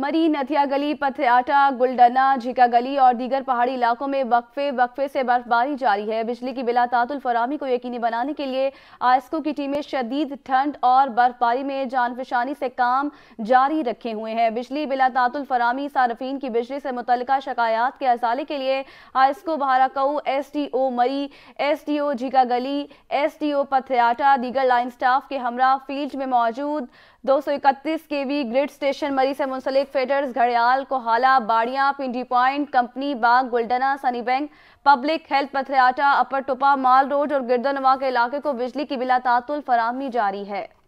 मरी, नथिया गली, पथराटा, गुलडना, झिका गली और दीगर पहाड़ी इलाकों में वक्फे वक्फे से बर्फबारी जारी है। बिजली की बिला तातुल फराहमी को यकीनी बनाने के लिए आइस्को की टीमें शदीद ठंड और बर्फबारी में जानफशानी से काम जारी रखे हुए हैं। बिजली बिला तातुल फराहमी सार्फिन की बिजली से मुतल्लिका शिकायात के हवाले के लिए आइस्को बहाराकऊ, SDO मरी, SDO झिका गली, SDO पथराटा, दीगर लाइन स्टाफ के हमरा फील्ड में मौजूद 231 KV ग्रिड स्टेशन मरी से मुंसलिक फेडर्स घड़ियाल, Kohala, Barian, Pindi point, company Bagh, Guldana, Sunny bank, public health, Patriata, अपर टोपा, माल रोड और गिरदनवा के इलाके को बिजली की बिला तातुल फराहमी जारी है।